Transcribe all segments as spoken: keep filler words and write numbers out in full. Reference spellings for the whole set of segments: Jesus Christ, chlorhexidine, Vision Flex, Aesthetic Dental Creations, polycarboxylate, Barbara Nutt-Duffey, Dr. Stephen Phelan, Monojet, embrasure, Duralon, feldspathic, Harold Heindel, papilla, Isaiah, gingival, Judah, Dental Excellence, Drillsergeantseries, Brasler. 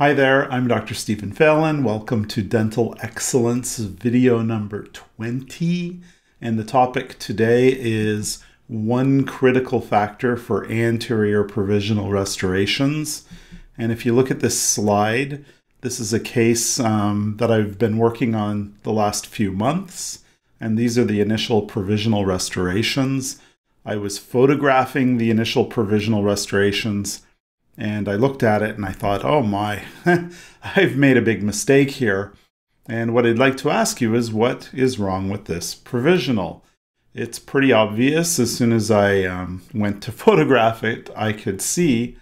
Hi there, I'm Doctor Stephen Phelan. Welcome to Dental Excellence video number twenty. And the topic today is one critical factor for anterior provisional restorations. And if you look at this slide, this is a case um, that I've been working on the last few months. And these are the initial provisional restorations. I was photographing the initial provisional restorations and I looked at it and I thought, oh my, I've made a big mistake here. And what I'd like to ask you is, what is wrong with this provisional? It's pretty obvious. As soon as I um, went to photograph it, I could see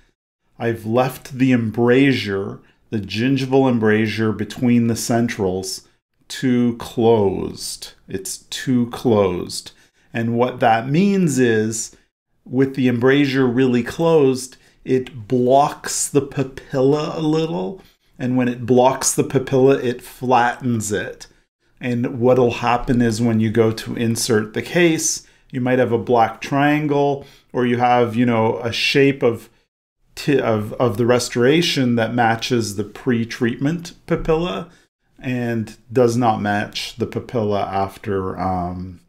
I've left the embrasure, the gingival embrasure between the centrals, too closed. It's too closed. And what that means is, with the embrasure really closed, it blocks the papilla a little, and when it blocks the papilla, it flattens it. And what'll happen is, when you go to insert the case, you might have a black triangle, or you have, you know, a shape of of of the restoration that matches the pre-treatment papilla, and does not match the papilla after um,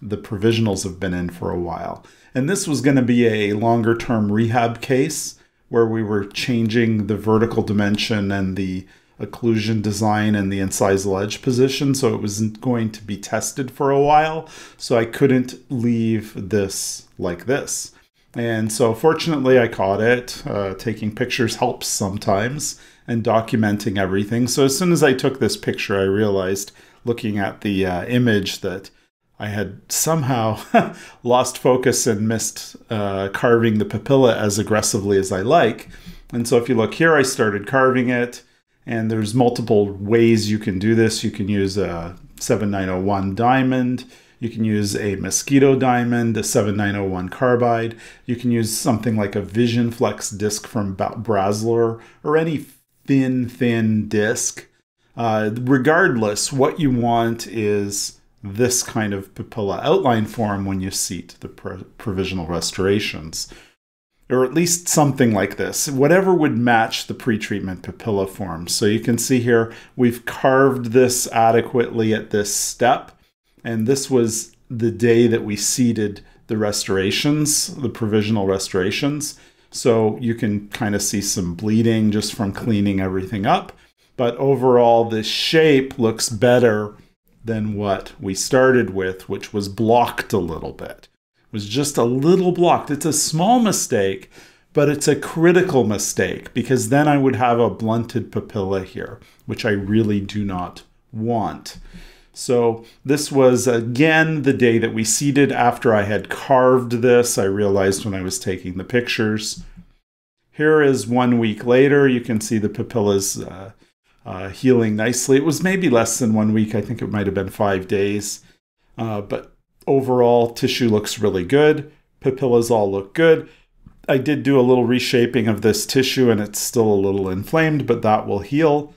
the provisionals have been in for a while. And this was going to be a longer term rehab case where we were changing the vertical dimension and the occlusion design and the incisal edge position. So it wasn't going to be tested for a while. So I couldn't leave this like this. And so fortunately I caught it. Uh, taking pictures helps sometimes, and documenting everything. So as soon as I took this picture, I realized, looking at the uh, image, that I had somehow lost focus and missed uh, carving the papilla as aggressively as I like. And so if you look here, I started carving it, and there's multiple ways you can do this. You can use a seven nine oh one diamond. You can use a mosquito diamond, a seven nine oh one carbide. You can use something like a Vision Flex disc from Brasler, or any thin, thin disc. Uh, regardless, what you want is this kind of papilla outline form when you seat the pro provisional restorations, or at least something like this, whatever would match the pre-treatment papilla form. So you can see here, we've carved this adequately at this step, and this was the day that we seated the restorations, the provisional restorations. So you can kind of see some bleeding just from cleaning everything up, but overall this shape looks better than what we started with, which was blocked a little bit. It was just a little blocked. It's a small mistake, but it's a critical mistake, because then I would have a blunted papilla here, which I really do not want. So this was, again, the day that we seated after I had carved this. I realized when I was taking the pictures. Here is one week later. You can see the papilla's uh, Uh, healing nicely. It was maybe less than one week. I think it might have been five days. Uh, but overall, tissue looks really good. Papillas all look good. I did do a little reshaping of this tissue, and it's still a little inflamed, but that will heal.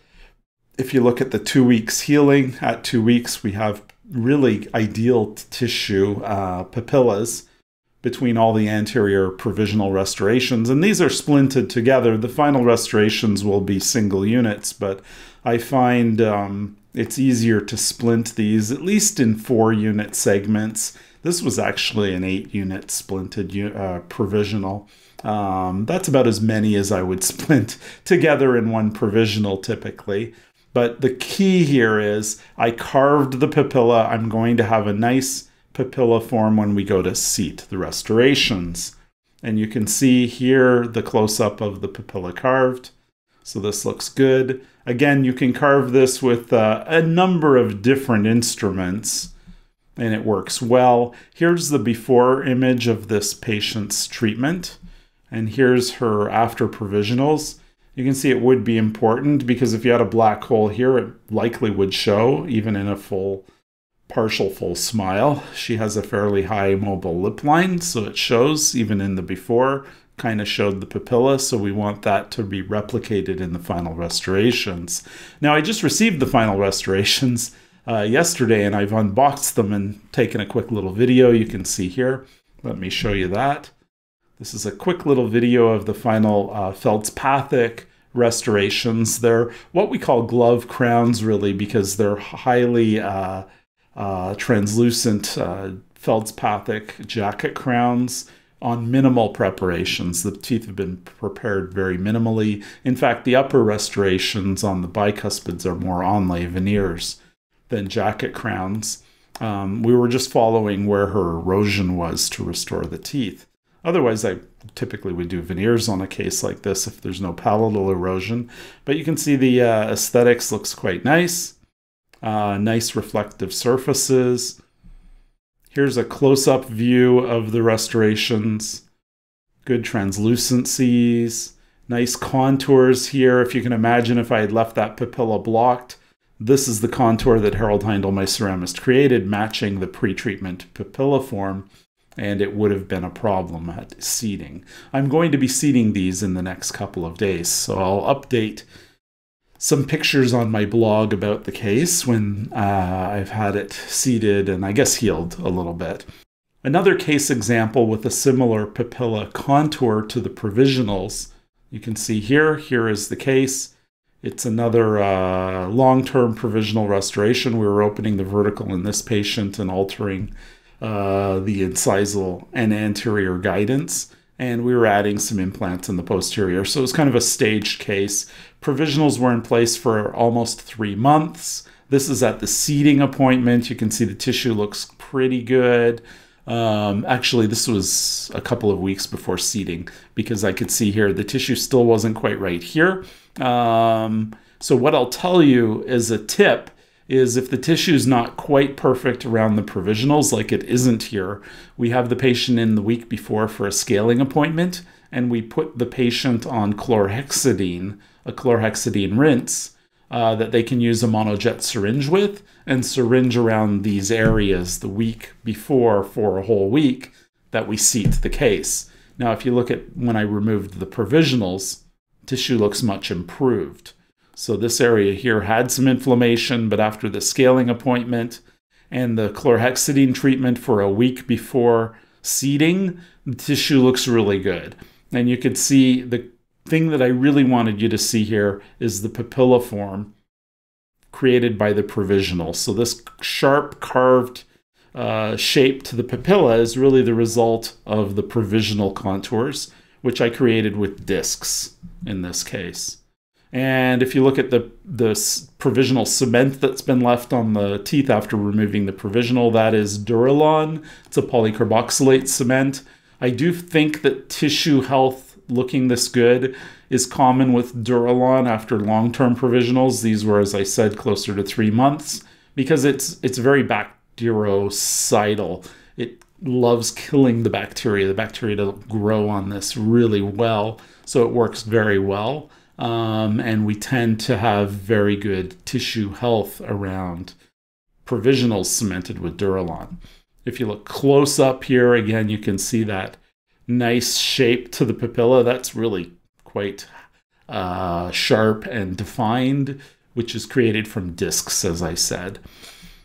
If you look at the two weeks healing, at two weeks, we have really ideal tissue uh, papillas between all the anterior provisional restorations. And these are splinted together. The final restorations will be single units, but I find um, it's easier to splint these, at least in four unit segments. This was actually an eight unit splinted uh, provisional. Um, that's about as many as I would splint together in one provisional typically. But the key here is, I carved the papilla. I'm going to have a nice papilla form when we go to seat the restorations. And you can see here the close-up of the papilla carved. So this looks good. Again, you can carve this with uh, a number of different instruments, and it works well. Here's the before image of this patient's treatment, and here's her after provisionals. You can see it would be important, because if you had a black hole here, it likely would show, even in a full partial full smile. She has a fairly high mobile lip line, so it shows even in the before, kind of showed the papilla, so we want that to be replicated in the final restorations. Now, I just received the final restorations uh, yesterday, and I've unboxed them and taken a quick little video. You can see here. Let me show you that. This is a quick little video of the final uh, feldspathic restorations. They're what we call glove crowns, really, because they're highly uh, uh, translucent uh, feldspathic jacket crowns on minimal preparations. The teeth have been prepared very minimally. In fact, the upper restorations on the bicuspids are more onlay veneers than jacket crowns. Um, we were just following where her erosion was to restore the teeth. Otherwise, I typically would do veneers on a case like this if there's no palatal erosion. But you can see the uh, aesthetics looks quite nice. Uh, nice reflective surfaces. Here's a close-up view of the restorations. Good translucencies. Nice contours here. If you can imagine, if I had left that papilla blocked, this is the contour that Harold Heindel, my ceramist, created, matching the pre-treatment papilla form, and it would have been a problem at seating. I'm going to be seating these in the next couple of days, so I'll update some pictures on my blog about the case when uh, I've had it seated and I guess healed a little bit. Another case example with a similar papilla contour to the provisionals. You can see here, here is the case. It's another uh, long-term provisional restoration. We were opening the vertical in this patient and altering uh, the incisal and anterior guidance. And we were adding some implants in the posterior. So it was kind of a staged case. Provisionals were in place for almost three months. This is at the seating appointment. You can see the tissue looks pretty good. Um, actually, this was a couple of weeks before seating because I could see here the tissue still wasn't quite right here. Um, so what I'll tell you as a tip is if the tissue's not quite perfect around the provisionals, like it isn't here, we have the patient in the week before for a scaling appointment, and we put the patient on chlorhexidine, a chlorhexidine rinse, uh, that they can use a monojet syringe with, and syringe around these areas the week before for a whole week that we seat the case. Now, if you look at when I removed the provisionals, tissue looks much improved. So this area here had some inflammation, but after the scaling appointment and the chlorhexidine treatment for a week before seating, the tissue looks really good. And you could see the thing that I really wanted you to see here is the papilla form created by the provisional. So this sharp carved uh, shape to the papilla is really the result of the provisional contours, which I created with discs in this case. And if you look at the, the provisional cement that's been left on the teeth after removing the provisional, that is Duralon. It's a polycarboxylate cement. I do think that tissue health looking this good is common with Duralon after long-term provisionals. These were, as I said, closer to three months because it's, it's very bactericidal. It loves killing the bacteria. The bacteria don't grow on this really well, so it works very well. Um, and we tend to have very good tissue health around provisionals cemented with Duralon. If you look close up here, again, you can see that nice shape to the papilla. That's really quite uh, sharp and defined, which is created from discs, as I said.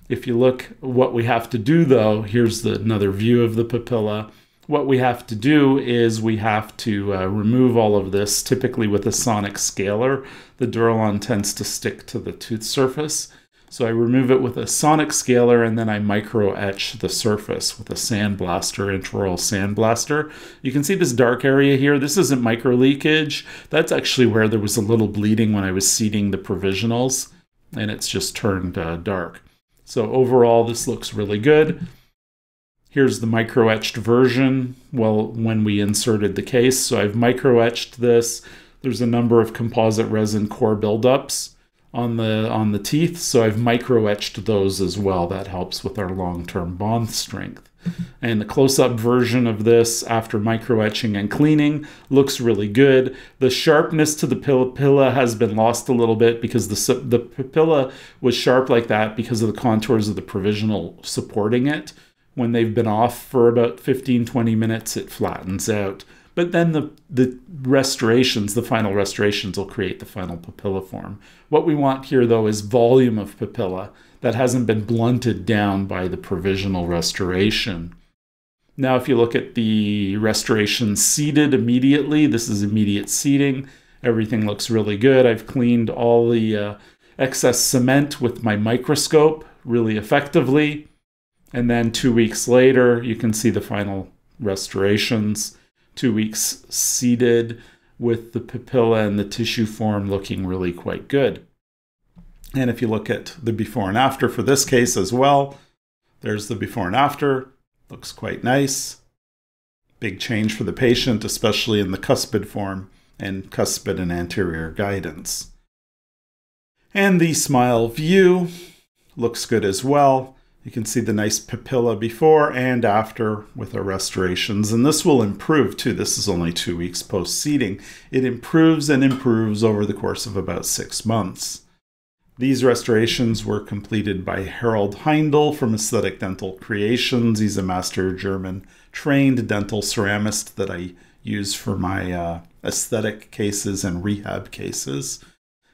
If you look what we have to do, though, here's the, another view of the papilla. What we have to do is we have to uh, remove all of this, typically with a sonic scaler. The Duralon tends to stick to the tooth surface. So I remove it with a sonic scaler, and then I micro-etch the surface with a sandblaster, intraoral sandblaster. You can see this dark area here. This isn't micro-leakage. That's actually where there was a little bleeding when I was seating the provisionals, and it's just turned uh, dark. So overall, this looks really good. Here's the micro-etched version, well, when we inserted the case. So I've micro-etched this. There's a number of composite resin core buildups on the, on the teeth, so I've micro-etched those as well. That helps with our long-term bond strength. And the close-up version of this after micro-etching and cleaning looks really good. The sharpness to the papilla has been lost a little bit because the, the papilla was sharp like that because of the contours of the provisional supporting it. When they've been off for about fifteen, twenty minutes, it flattens out. But then the, the restorations, the final restorations will create the final papilla form. What we want here, though, is volume of papilla that hasn't been blunted down by the provisional restoration. Now, if you look at the restoration seated immediately, this is immediate seating. Everything looks really good. I've cleaned all the uh, excess cement with my microscope really effectively. And then two weeks later, you can see the final restorations. Two weeks seated with the papilla and the tissue form looking really quite good. And if you look at the before and after for this case as well, there's the before and after. Looks quite nice. Big change for the patient, especially in the cuspid form and cuspid and anterior guidance. And the smile view looks good as well. You can see the nice papilla before and after with our restorations. And this will improve too. This is only two weeks post-seeding. It improves and improves over the course of about six months. These restorations were completed by Harold Heindel from Aesthetic Dental Creations. He's a master German-trained dental ceramist that I use for my uh, aesthetic cases and rehab cases.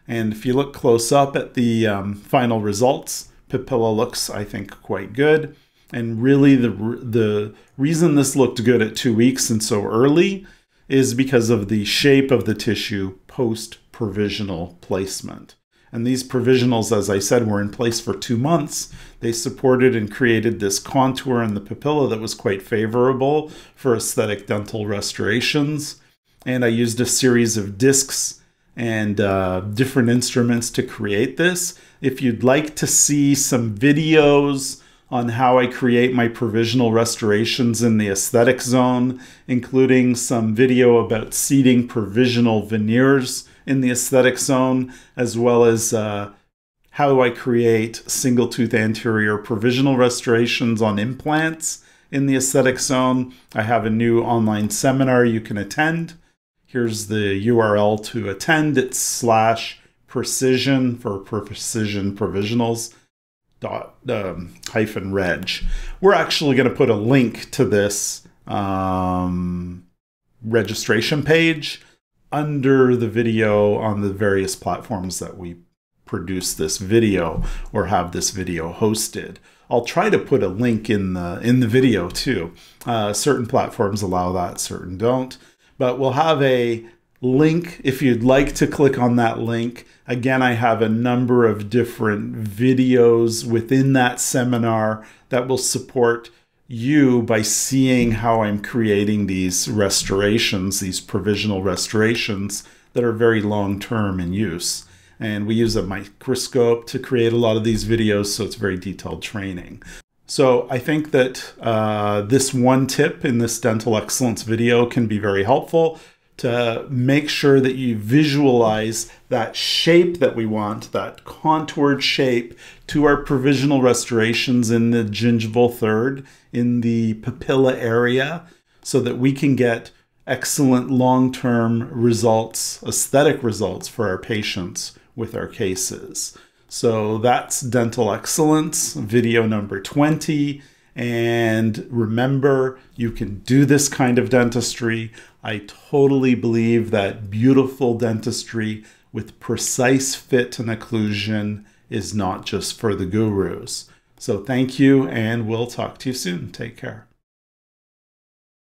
And if you look close up at the um, final results, papilla looks, I think, quite good. And really the, the reason this looked good at two weeks and so early is because of the shape of the tissue post-provisional placement. And these provisionals, as I said, were in place for two months. They supported and created this contour in the papilla that was quite favorable for aesthetic dental restorations. And I used a series of discs and uh, different instruments to create this. If you'd like to see some videos on how I create my provisional restorations in the aesthetic zone, including some video about seeding provisional veneers in the aesthetic zone, as well as uh, how I create single tooth anterior provisional restorations on implants in the aesthetic zone, I have a new online seminar you can attend. Here's the U R L to attend. It's slash precision for precision provisionals dot um, hyphen reg. We're actually going to put a link to this um, registration page under the video on the various platforms that we produce this video or have this video hosted. I'll try to put a link in the in the video too. Uh, certain platforms allow that, certain don't. But we'll have a link if you'd like to click on that link. Again, I have a number of different videos within that seminar that will support you by seeing how I'm creating these restorations, these provisional restorations that are very long-term in use. And we use a microscope to create a lot of these videos, so it's very detailed training. So I think that uh, this one tip in this dental excellence video can be very helpful to make sure that you visualize that shape that we want, that contoured shape to our provisional restorations in the gingival third, in the papilla area, so that we can get excellent long-term results, aesthetic results for our patients with our cases. So that's Dental Excellence, video number twenty. And remember, you can do this kind of dentistry. I totally believe that beautiful dentistry with precise fit and occlusion is not just for the gurus. So thank you, and we'll talk to you soon. Take care.